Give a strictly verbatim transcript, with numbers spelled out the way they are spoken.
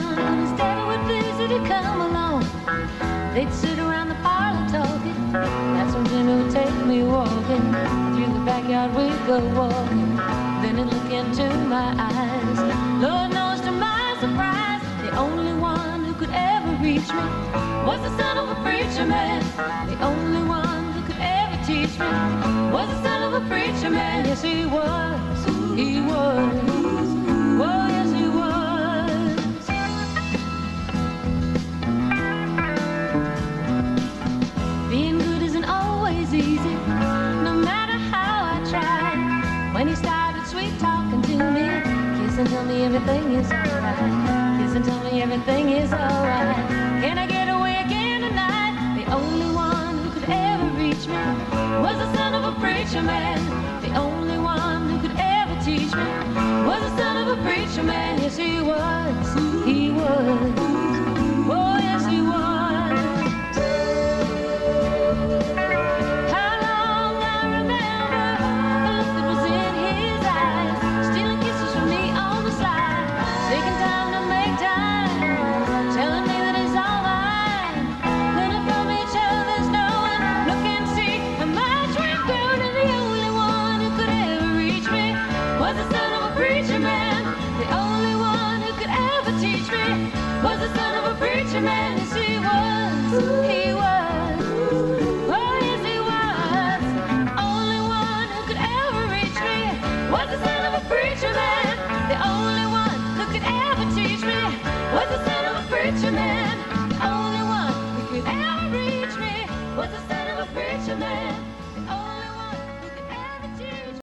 fun. Instead it would please her to come along. They'd sit around the parlor talking. That's when Jimmy would take me walking. Through the backyard we'd go walking. Then he'd look into my eyes. Lord knows to my surprise, the only one who could ever reach me was the son of a preacher man. The only one who could ever teach me was the son of a preacher man. Yes, he was. He was. Oh, yes, he was. Being good isn't always easy, no matter how I try. When he started sweet talking to me, kiss and tell me everything is alright. Kiss and tell me everything is alright. Can I get away again tonight? The only one who could ever reach me was the son of a preacher man.